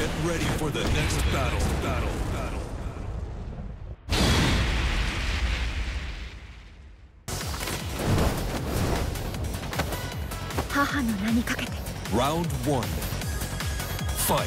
Get ready for the next battle.母の名にかけて。Round one. Fight.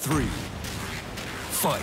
3. Fight.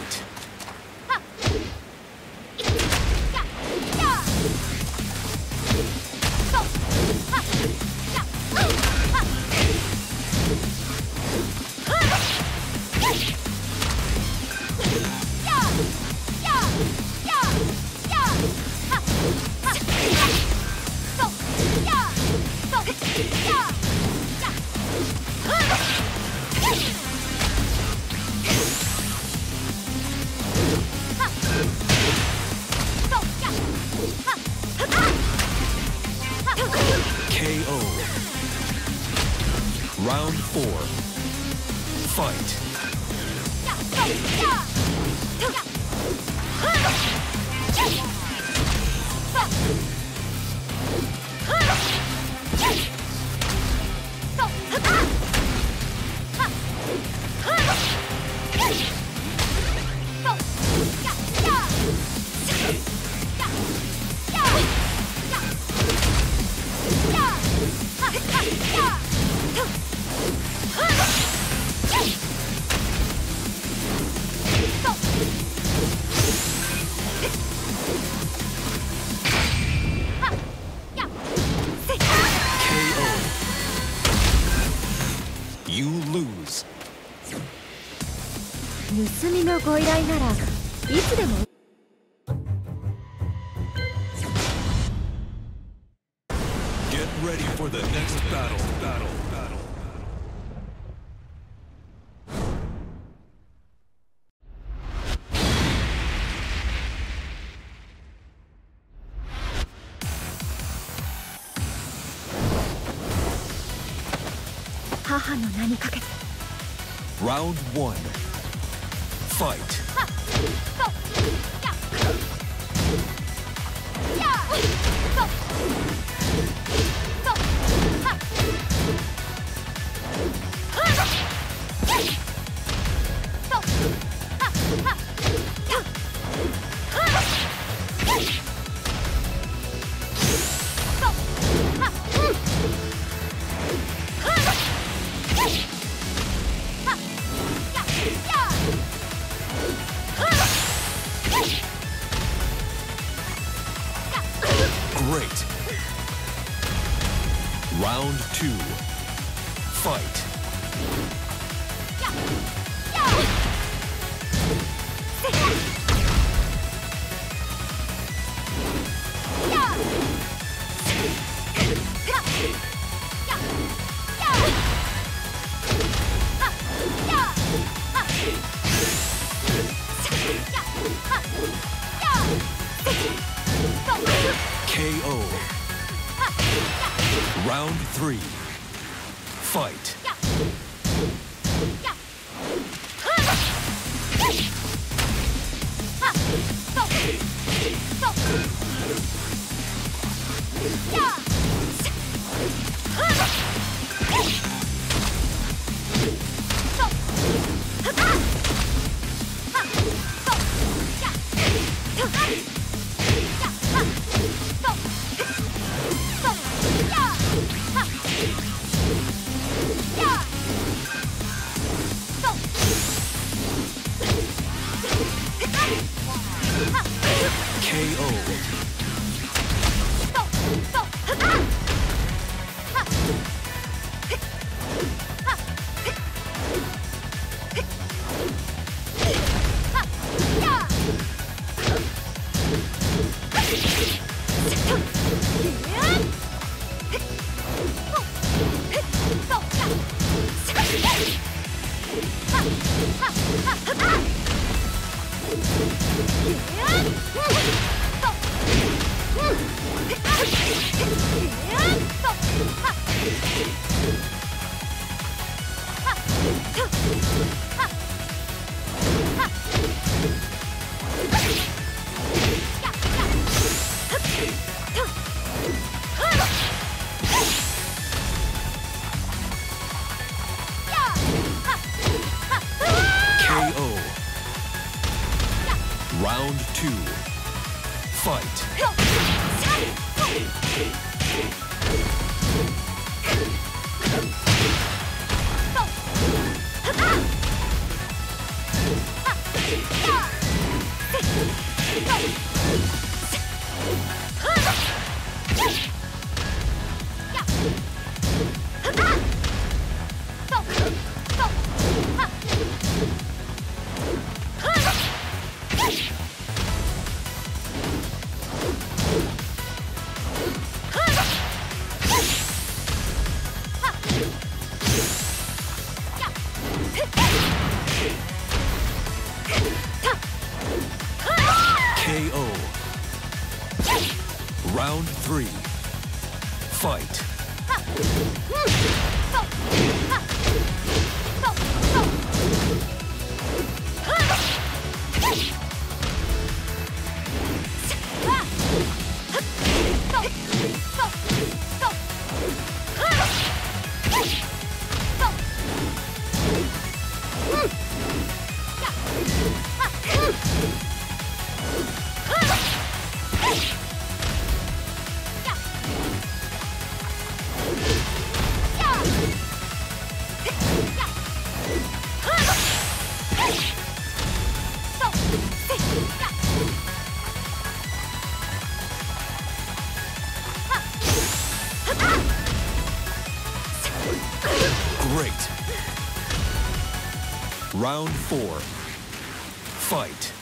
盗みのご依頼ならいつでも。Get ready for the next battle.母の名にかけて。Round one.Fight. Great. KO. Round 3. Fight. Round 2. Fight. KO. Round 3. Fight. Great. Round 4. Fight.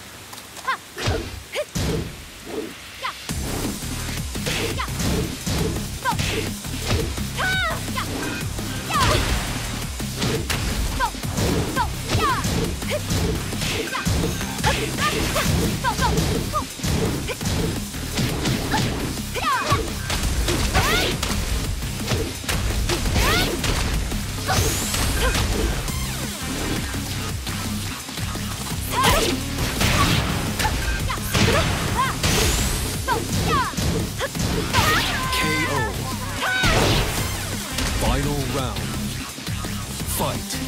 Final round. KO.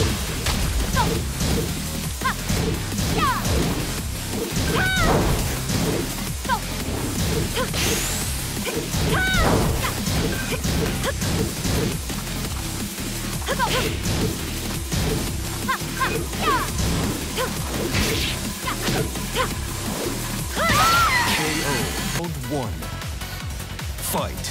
Round 1. Fight.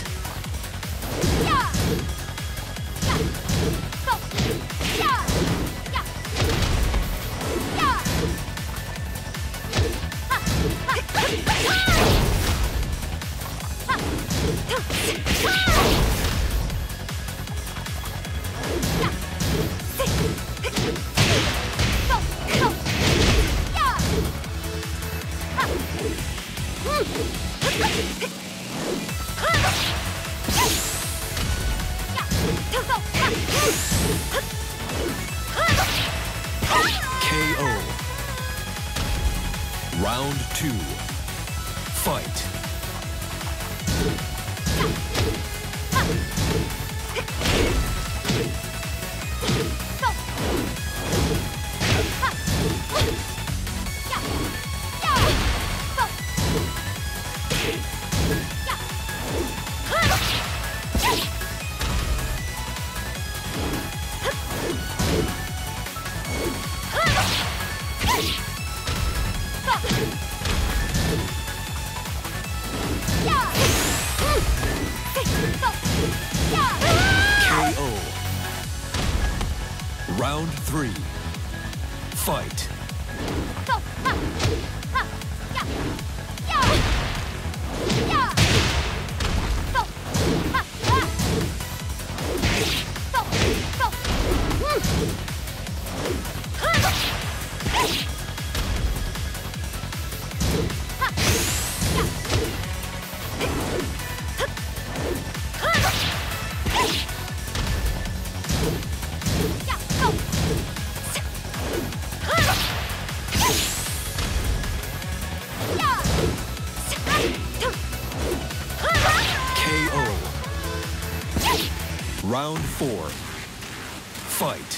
KO. Round 2. Fight. Round 3. Fight. Round 4. Fight.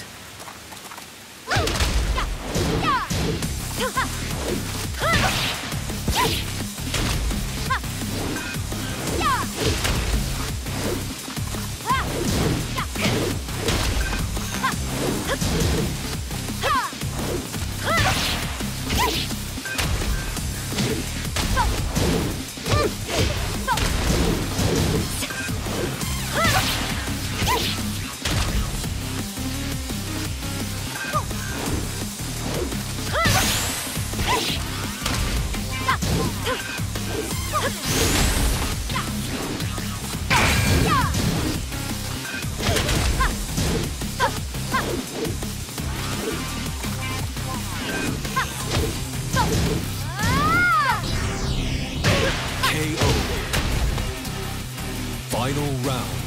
Final round.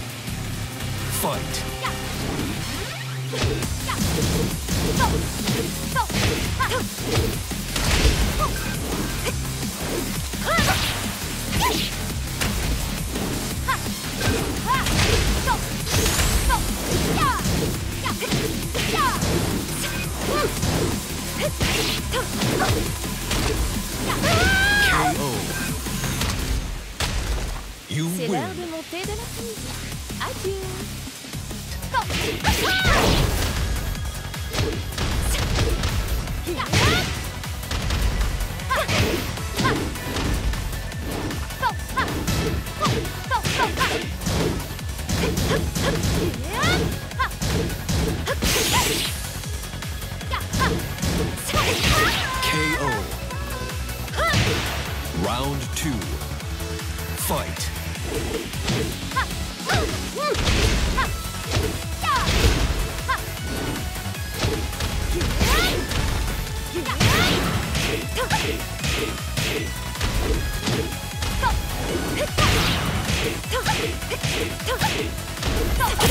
Fight. KO. C'est l'heure de monter de la piste. Adieu. KO. Round 2. Fight. KO.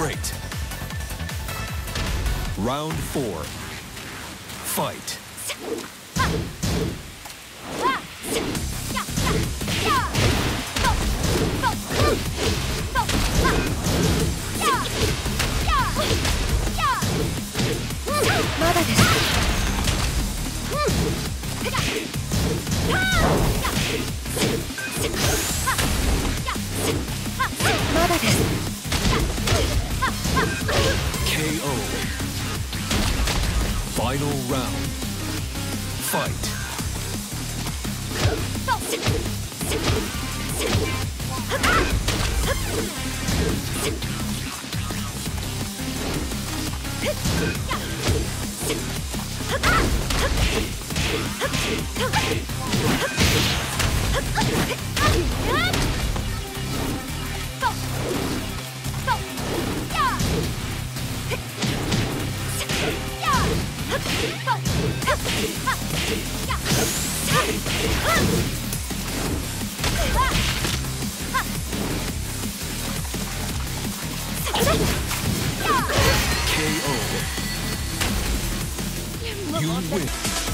Great. Round 4. Fight. Final round. Fight. KO. You win.